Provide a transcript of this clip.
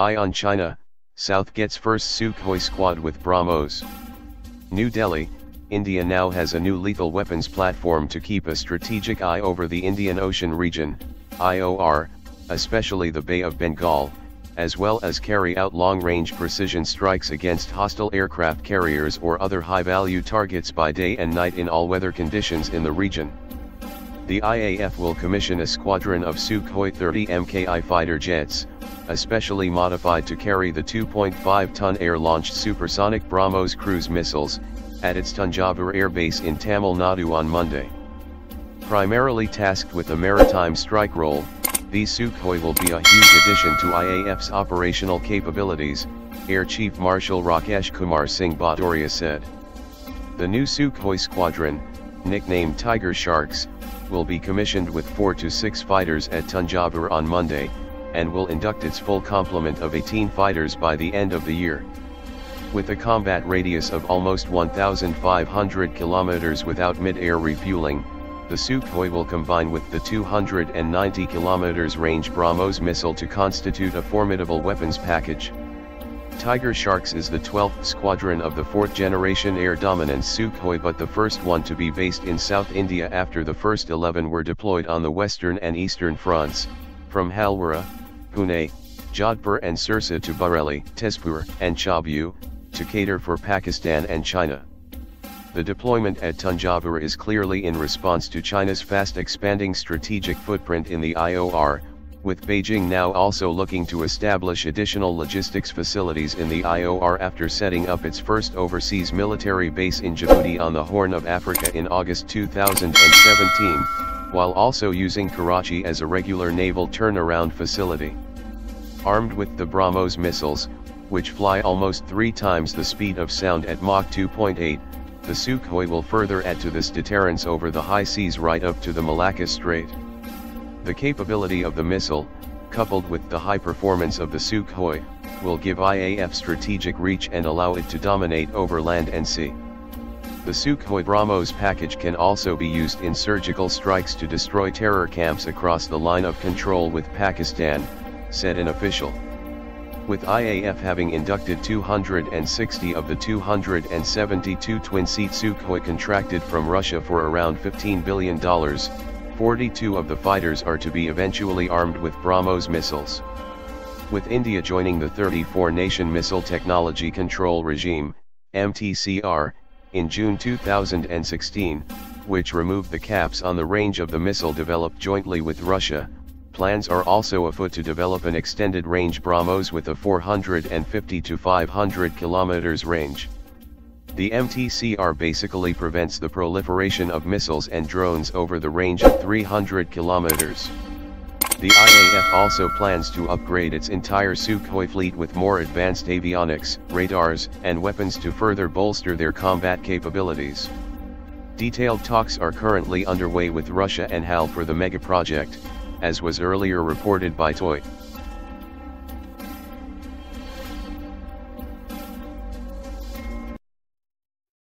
Eye on China, South gets first Sukhoi squad with BrahMos. New Delhi, India now has a new lethal weapons platform to keep a strategic eye over the Indian Ocean region, IOR, especially the Bay of Bengal, as well as carry out long-range precision strikes against hostile aircraft carriers or other high-value targets by day and night in all weather conditions in the region. The IAF will commission a squadron of Sukhoi-30 MKI fighter jets, especially modified to carry the 2.5-ton air-launched supersonic BrahMos cruise missiles, at its Tanjavur airbase in Tamil Nadu on Monday. Primarily tasked with a maritime strike role, these Sukhoi will be a huge addition to IAF's operational capabilities, Air Chief Marshal Rakesh Kumar Singh Bhattoria said. The new Sukhoi squadron, nicknamed Tiger Sharks, will be commissioned with 4 to 6 fighters at Tanjavur on Monday, and will induct its full complement of 18 fighters by the end of the year. With a combat radius of almost 1,500 kilometers without mid-air refueling, the Sukhoi will combine with the 290 kilometers range BrahMos missile to constitute a formidable weapons package. Tiger Sharks is the 12th squadron of the 4th generation air dominance Sukhoi, but the first one to be based in South India after the first 11 were deployed on the western and eastern fronts, from Halwara, Pune, Jodhpur and Sirsa to Bareilly, Tezpur and Chabu, to cater for Pakistan and China. The deployment at Tanjavur is clearly in response to China's fast expanding strategic footprint in the IOR, with Beijing now also looking to establish additional logistics facilities in the IOR after setting up its first overseas military base in Djibouti on the Horn of Africa in August 2017, while also using Karachi as a regular naval turnaround facility. Armed with the BrahMos missiles, which fly almost 3 times the speed of sound at Mach 2.8, the Sukhoi will further add to this deterrence over the high seas right up to the Malacca Strait. The capability of the missile, coupled with the high performance of the Sukhoi, will give IAF strategic reach and allow it to dominate over land and sea. The Sukhoi BrahMos package can also be used in surgical strikes to destroy terror camps across the line of control with Pakistan, said an official. With IAF having inducted 260 of the 272 twin-seat Sukhoi contracted from Russia for around $15 billion, 42 of the fighters are to be eventually armed with BrahMos missiles. With India joining the 34-nation Missile Technology Control Regime, MTCR, in June 2016, which removed the caps on the range of the missile developed jointly with Russia, plans are also afoot to develop an extended-range BrahMos with a 450 to 500 kilometers range. The MTCR basically prevents the proliferation of missiles and drones over the range of 300 kilometers. The IAF also plans to upgrade its entire Sukhoi fleet with more advanced avionics, radars, and weapons to further bolster their combat capabilities. Detailed talks are currently underway with Russia and HAL for the megaproject, as was earlier reported by TOI.